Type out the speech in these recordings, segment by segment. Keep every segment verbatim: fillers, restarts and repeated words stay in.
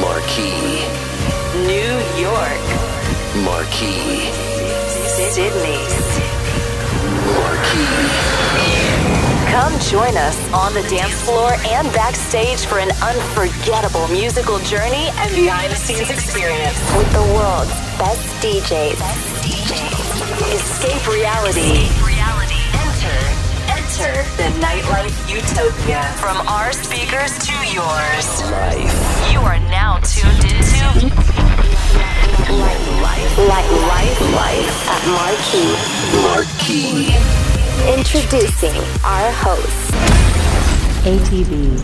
Marquee. New York. Marquee. Sydney. Marquee. Come join us on the dance floor and backstage for an unforgettable musical journey and behind-the-scenes experience with the world's best D Js. Best D Js. Escape reality. Escape reality. Enter. Enter the nightlife utopia. From our speakers to yours. Life. You are now tuned into Life, life, life, life, life at Marquee. Marquee. Introducing our host, A T B.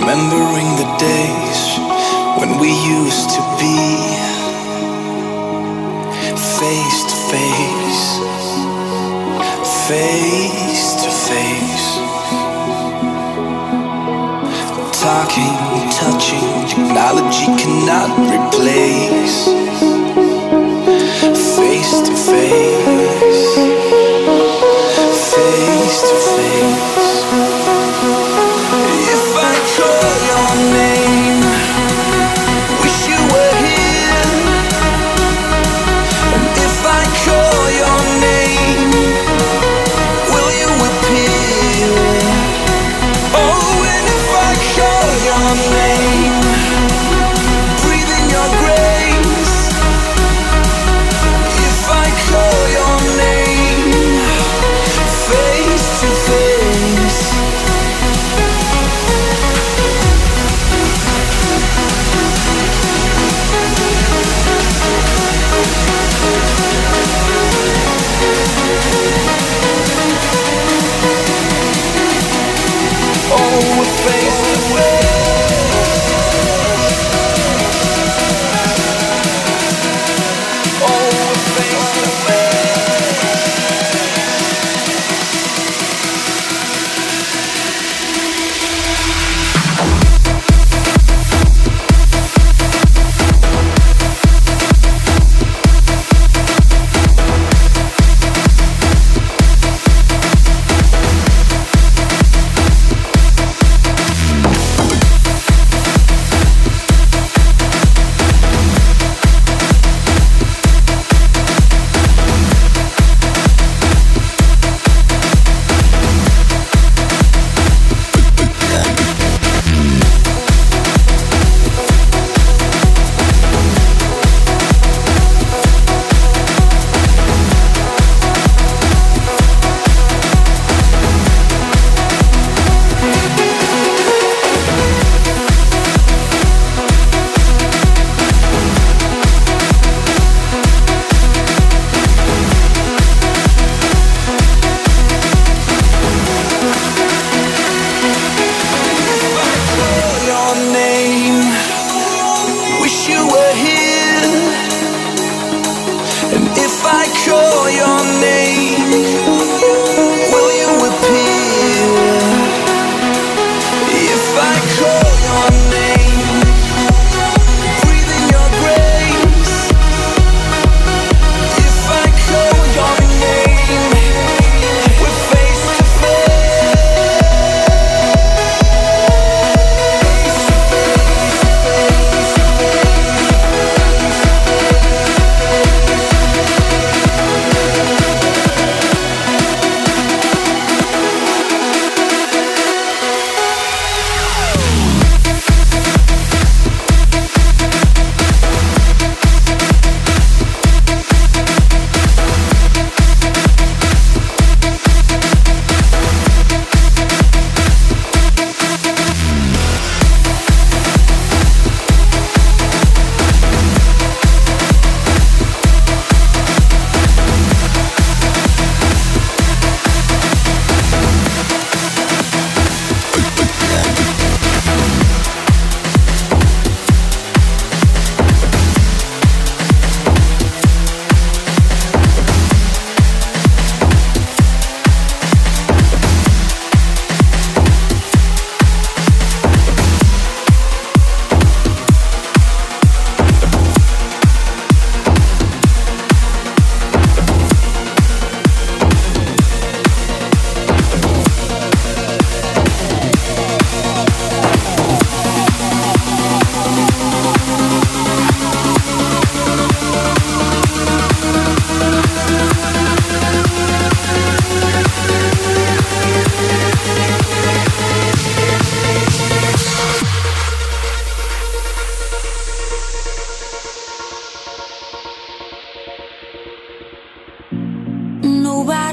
Remembering the days when we used to be face to face, face to face, talking, touching, technology cannot replace face to face, face to face. Your name, breathing your grace.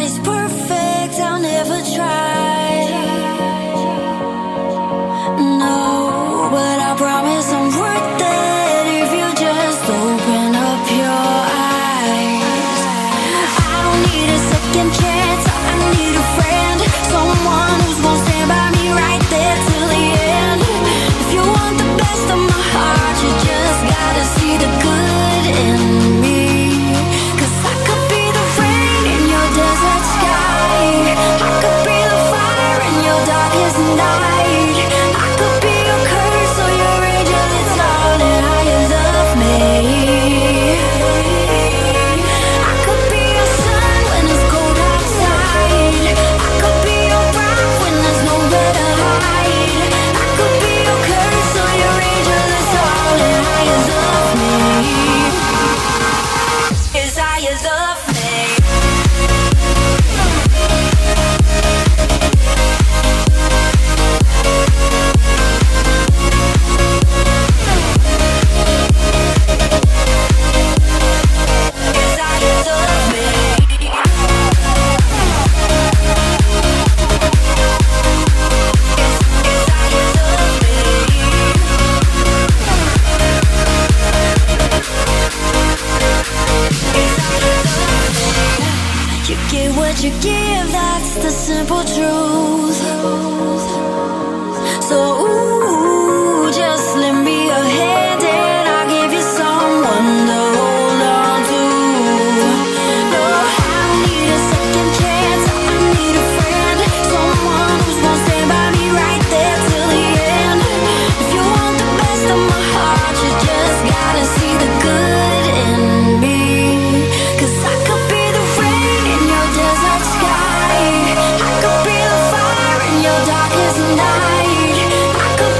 is perfect, I'll never try. No, but I promise I'm worth it if you just open up your eyes. I don't need a second chance, I need a friend, someone who's gonna stand by me right there till the end. If you want the best of my heart, you just gotta see the good in me. You give, that's the simple truth. So ooh, just lend me your hand and I'll give you someone to hold on to. No, I don't need a second chance, I need a friend, someone who's gonna stand by me right there till the end. If you want the best of my heart, you just gotta see the good in me. Cause I could be the rain in your desert sky, I could be the fire in your darkest night, I could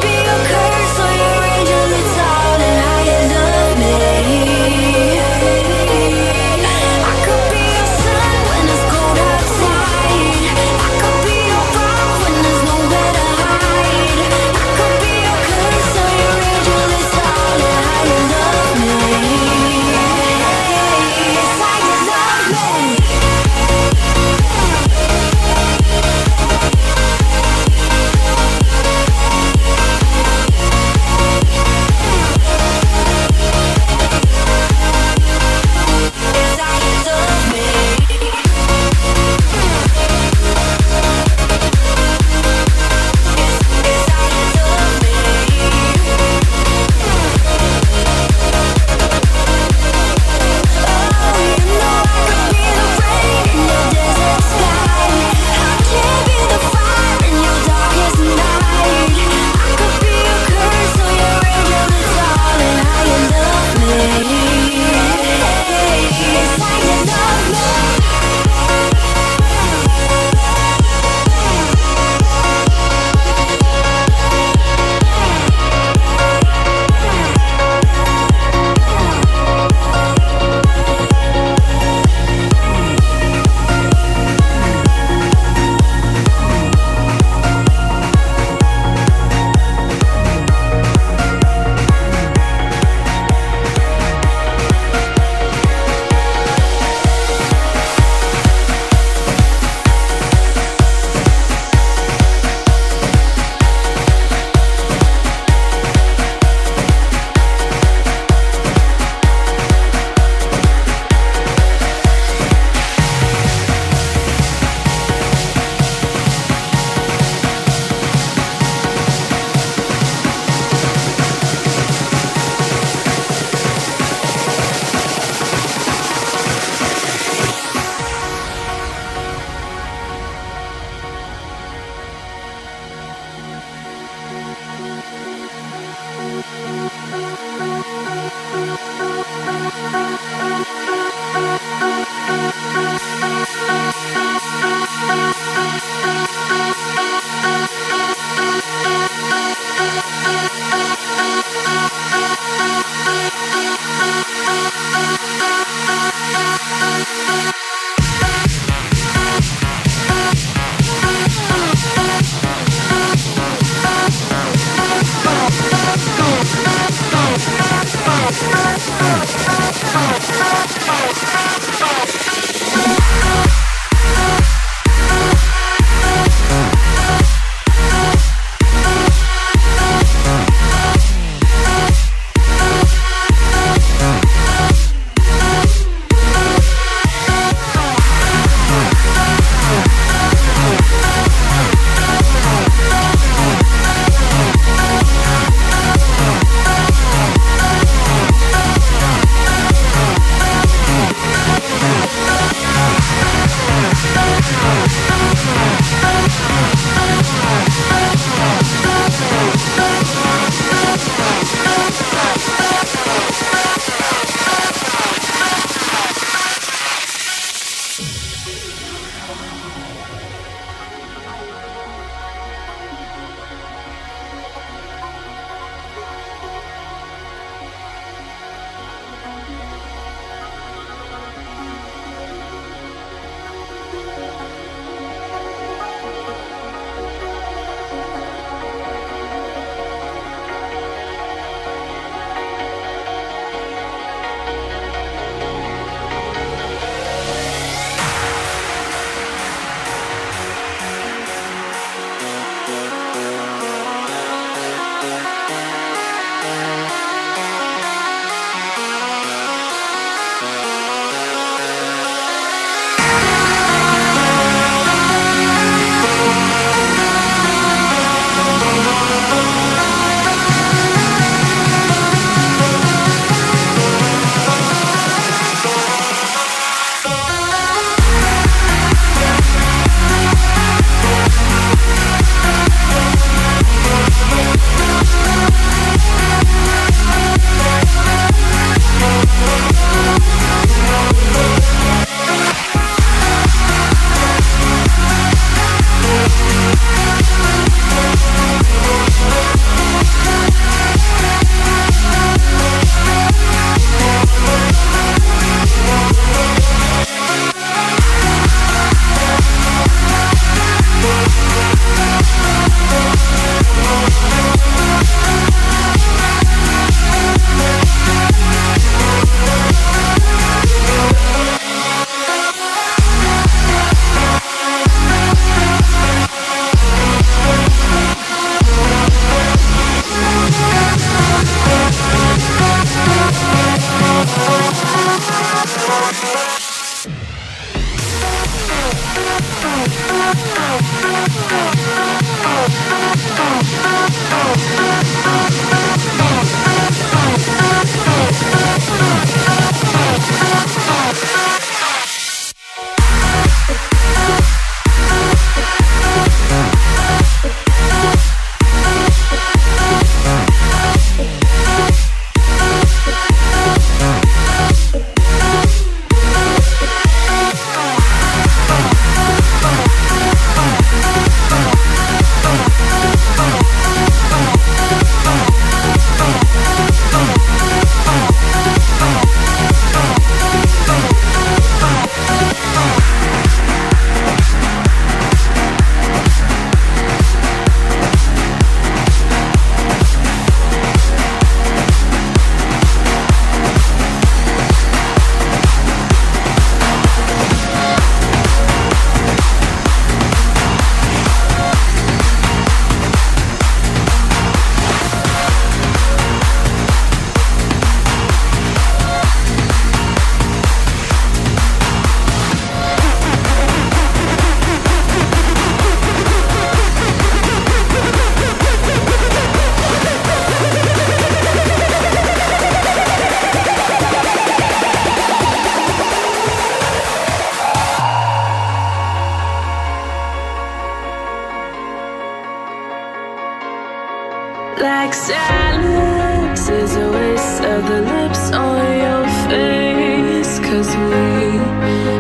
Like silence is a waste of the lips on your face, cause we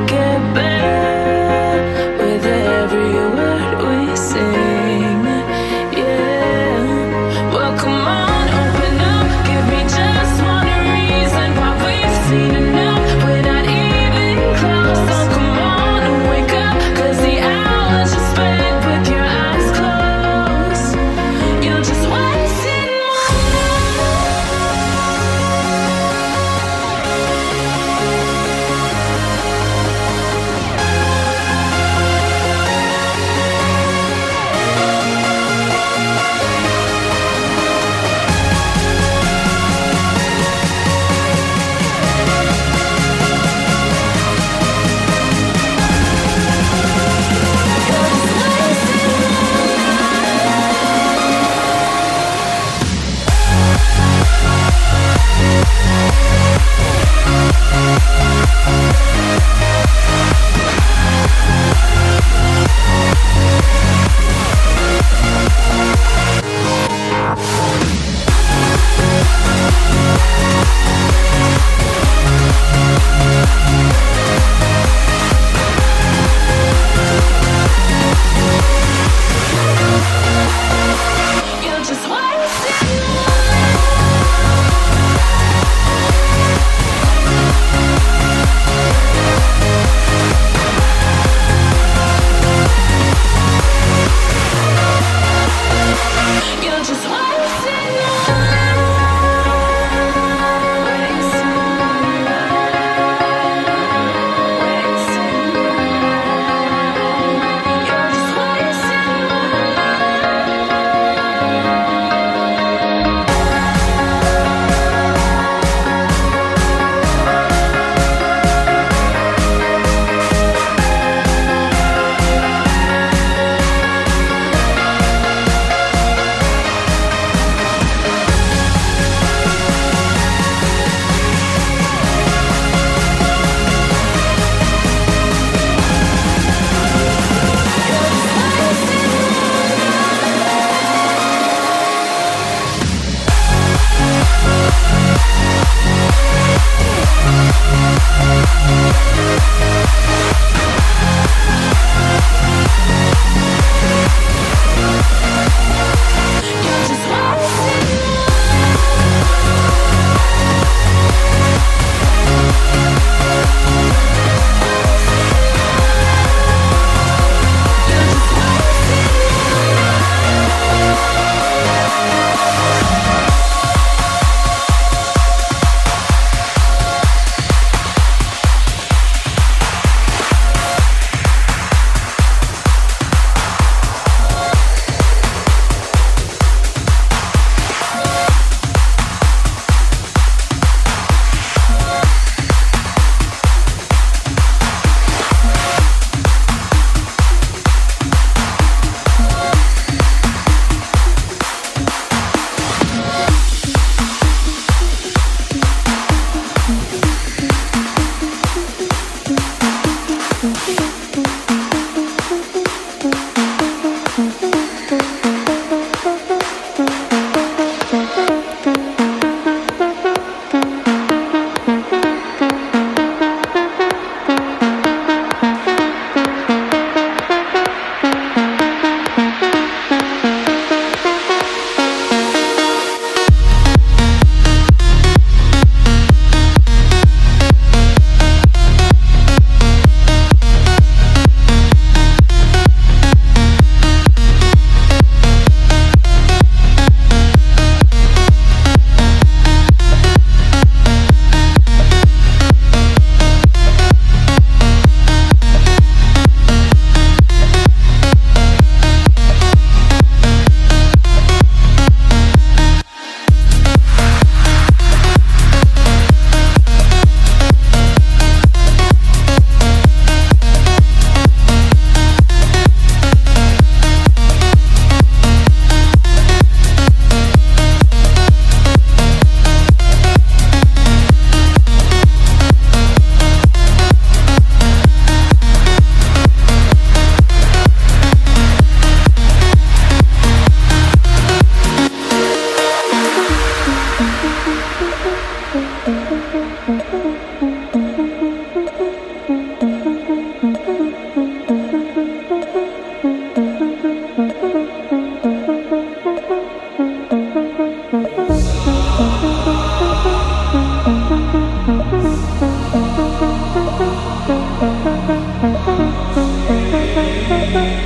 get better with every word we sing. Yeah, well come on, open up, give me just one reason why we've seen enough. We're not even close, so come on and wake up, cause the hours you spent with your eyes closed, you're just waiting.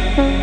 Bye.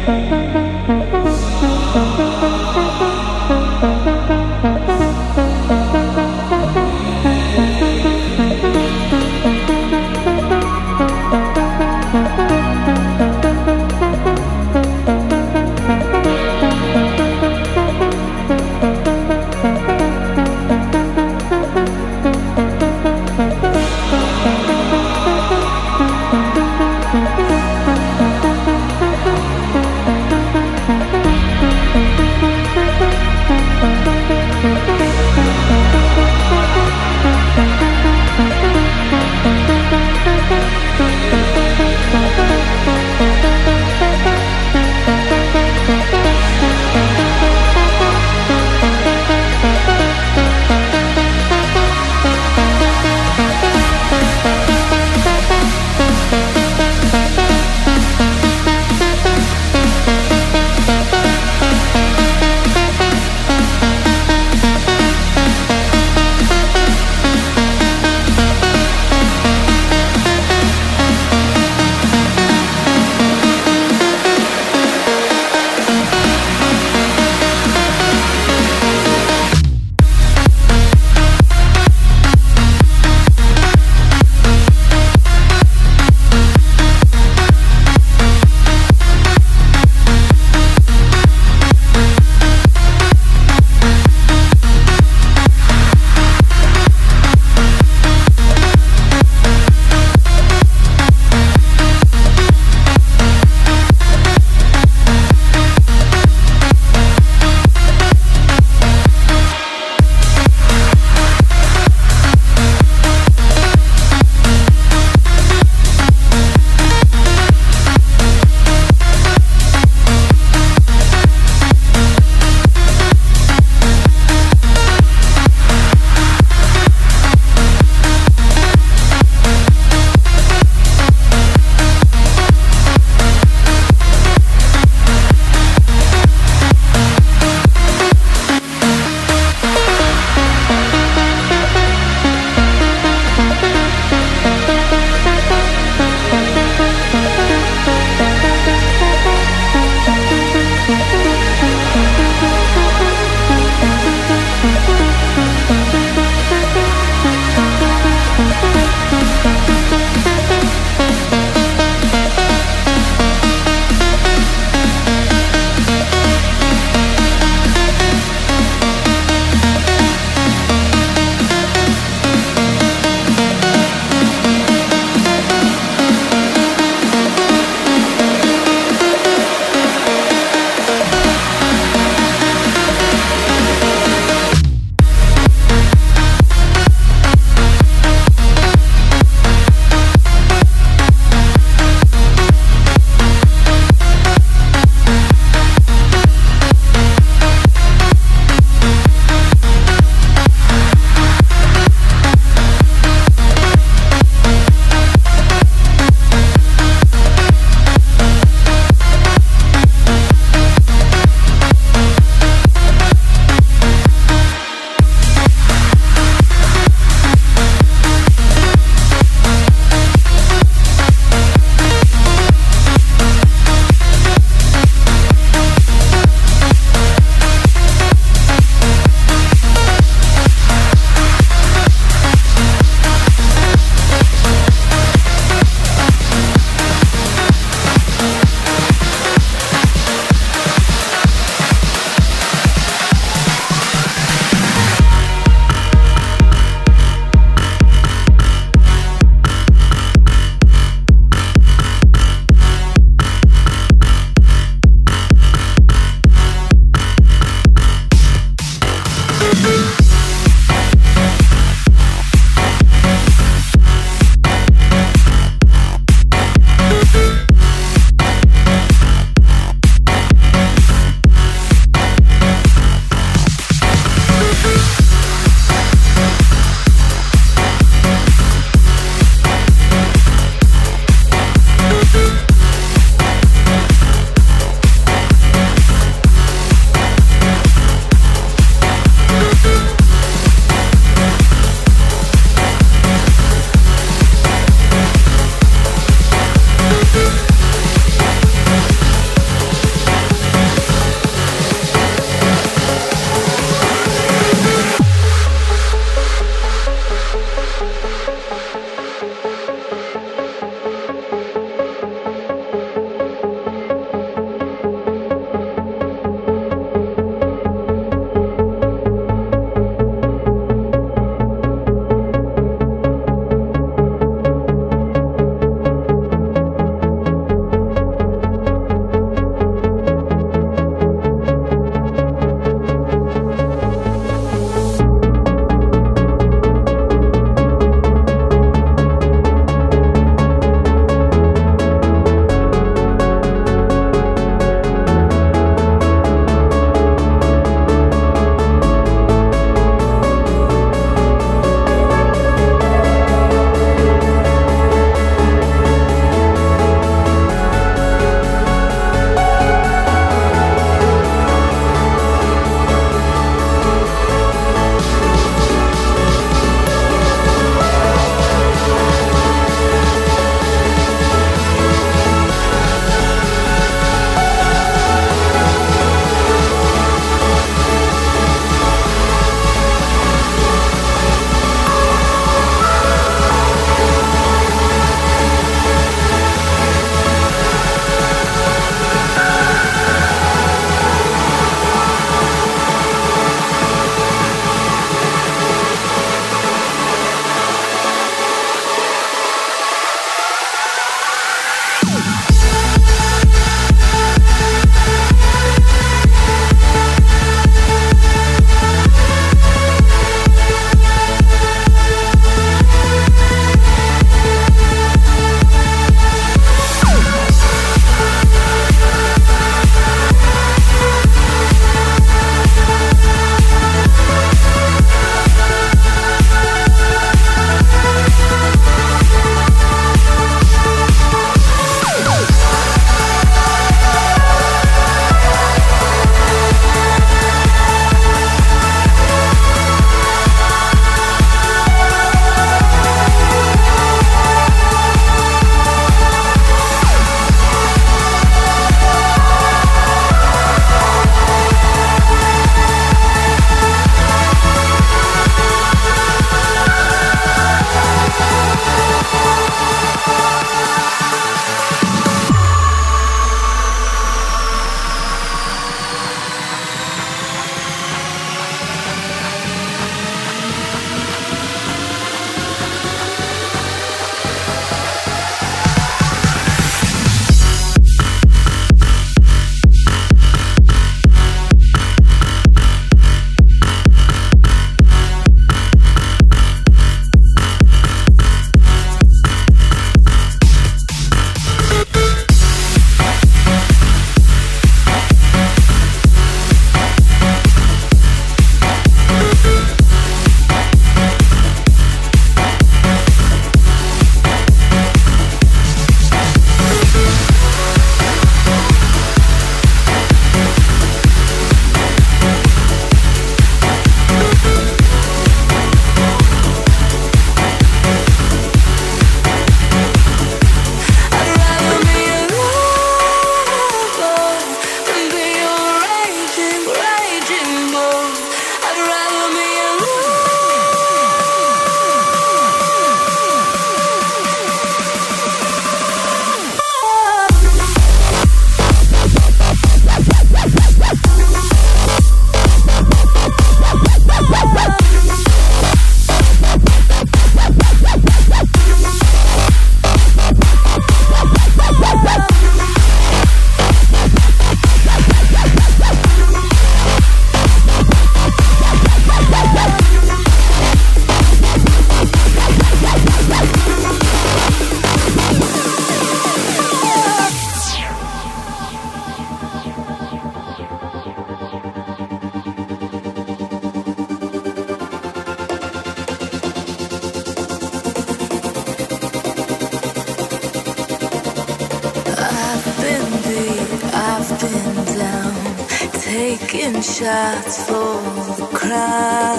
taking shots for the crown.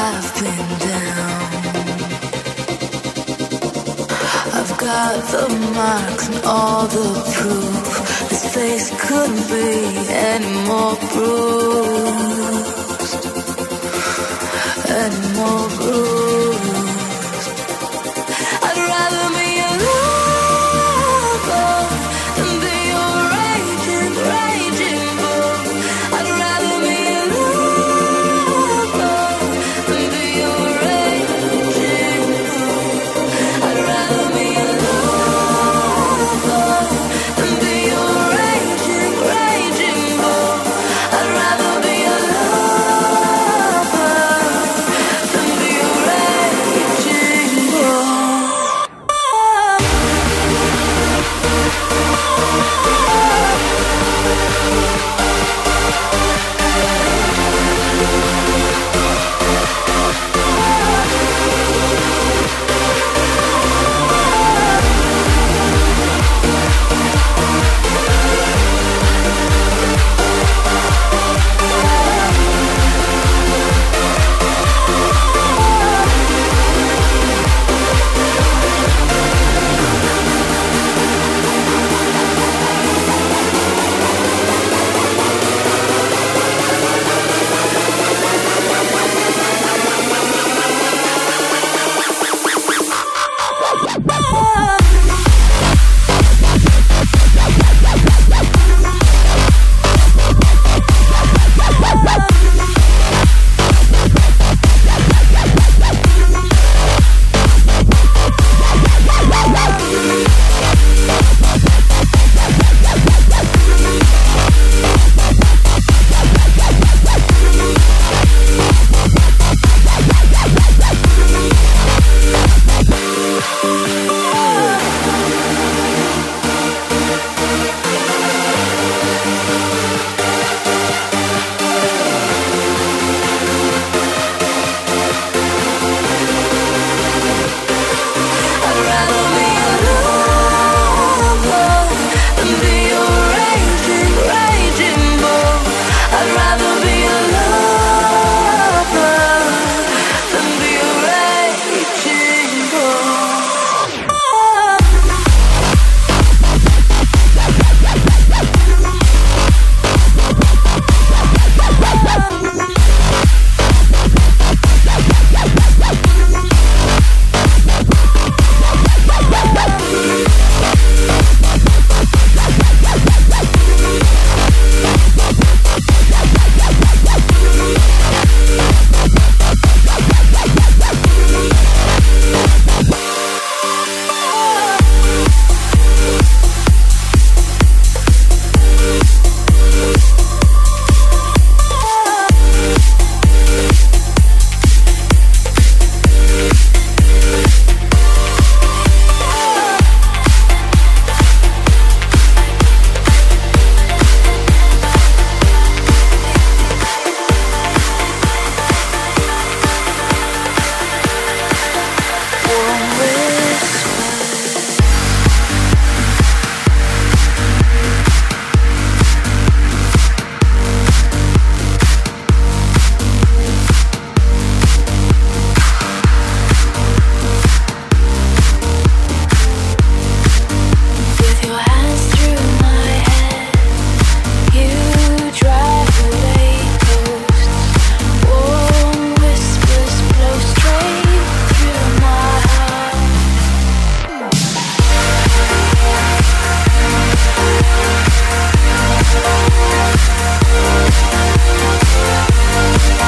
I've been down, I've got the marks and all the proof. This place couldn't be any more bruised, any more bruised. I'd rather be a lover than be a raging, raging bull. I'd rather be a lover than be a raging bull. I'd rather be a lover than be a raging, raging bull. I'd rather be a lover than be a raging bull. I'd rather be a lover than be a raging, raging bull. I'd rather be a lover than be a raging bull. With your hands through my head, you drive away ghosts. Warm whispers blow straight through my heart. Now you hold me tight,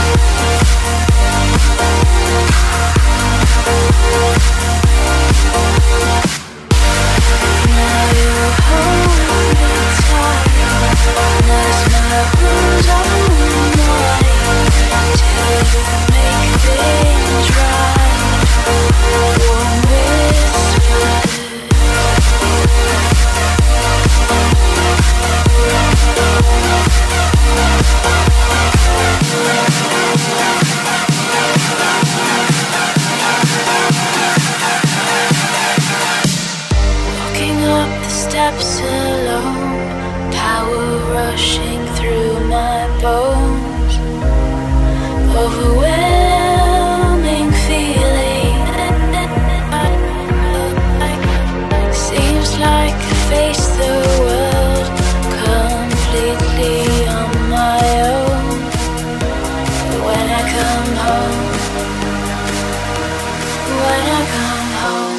lash my wounds all night, till you make things right. Warm whispers. Walking up the steps alone, power rushing through my bones, overwhelming feeling. Seems like I face the world completely on my own. But when I come home, when I come home,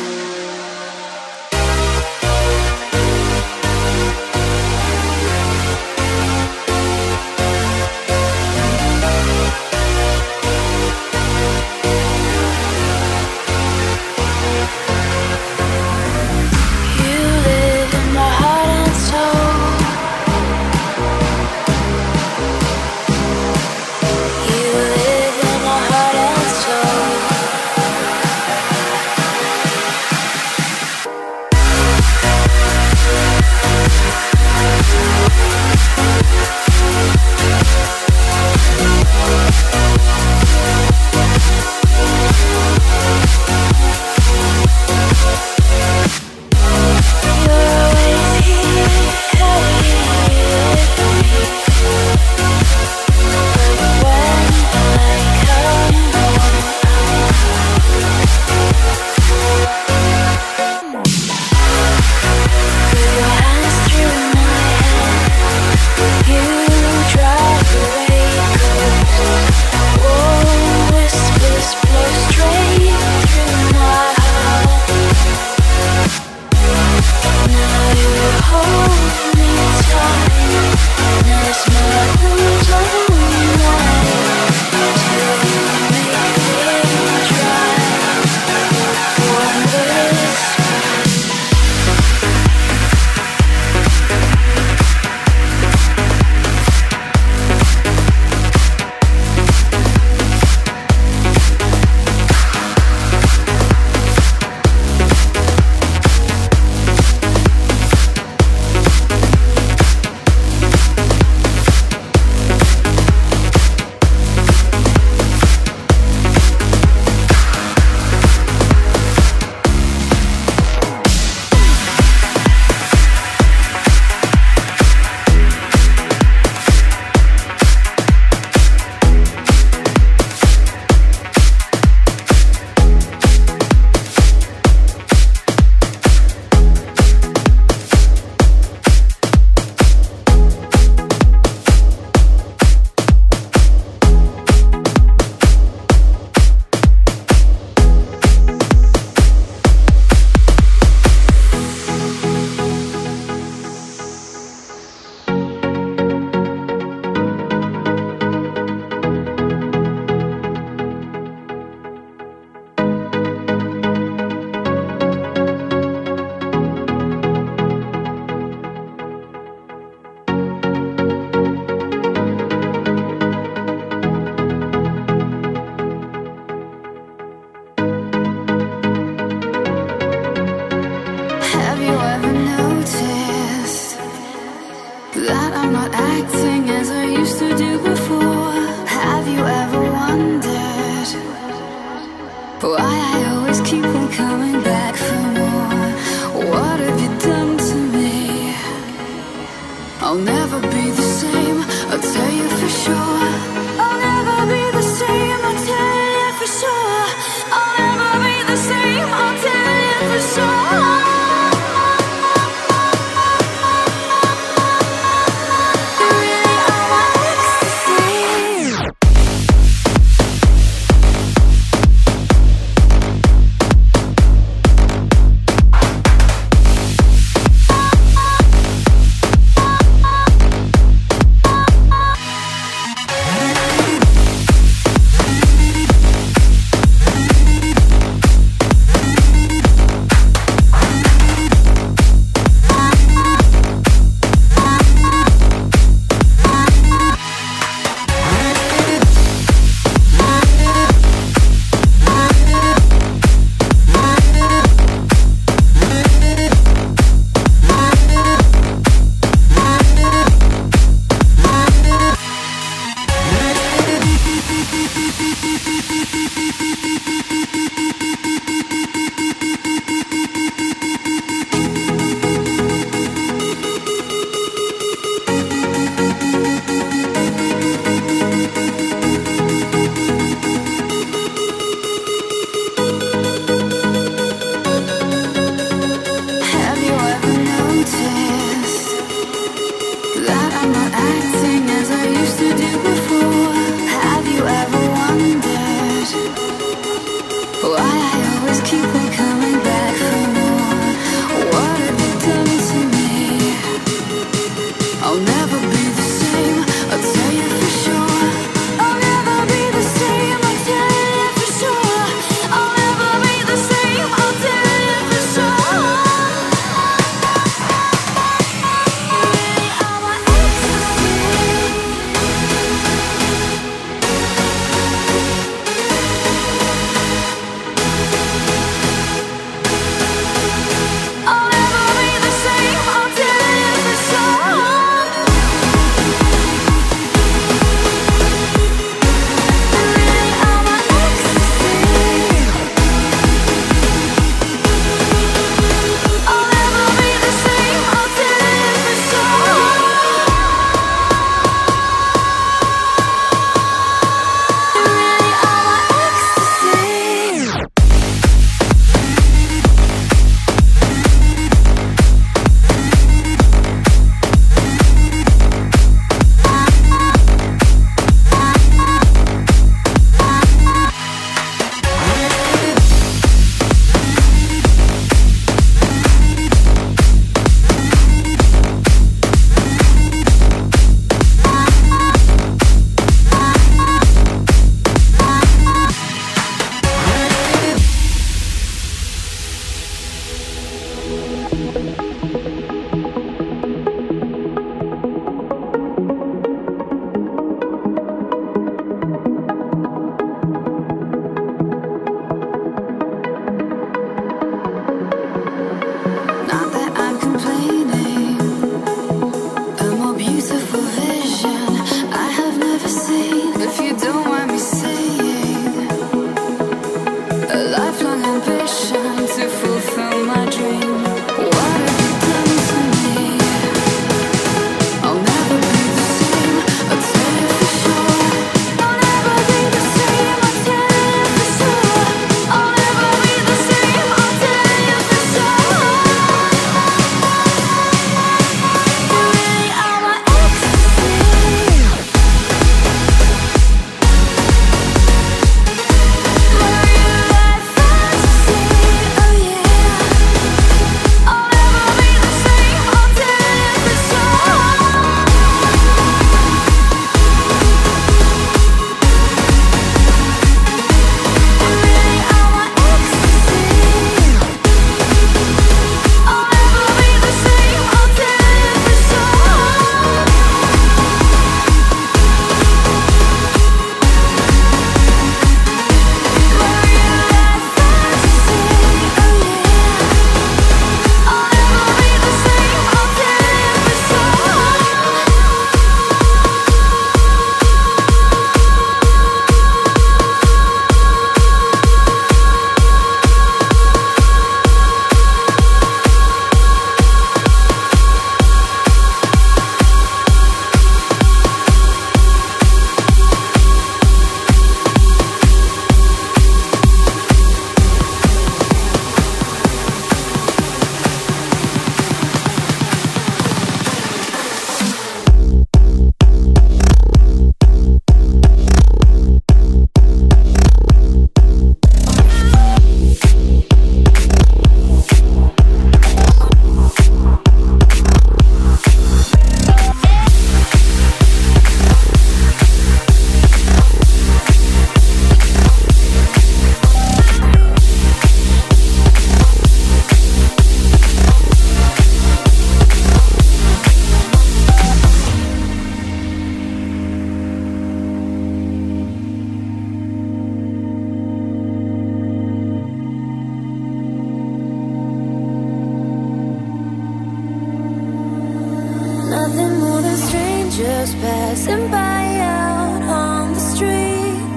just passing by out on the street.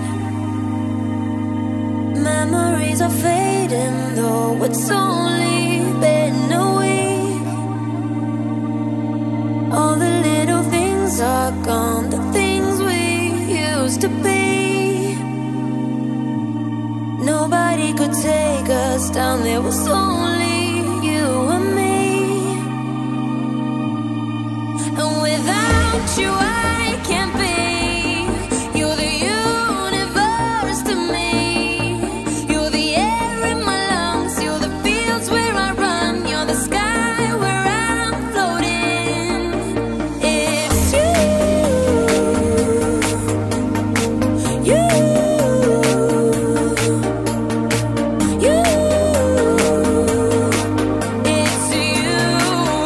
Memories are fading, though it's only been a week. All the little things are gone, the things we used to be. Nobody could take us down, there was only you and me. Without you, I can't be. You're the universe to me. You're the air in my lungs. You're the fields where I run. You're the sky where I'm floating. It's you, you, you. It's you. Oh,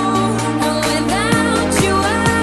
you are.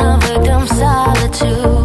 of a dumb solitude.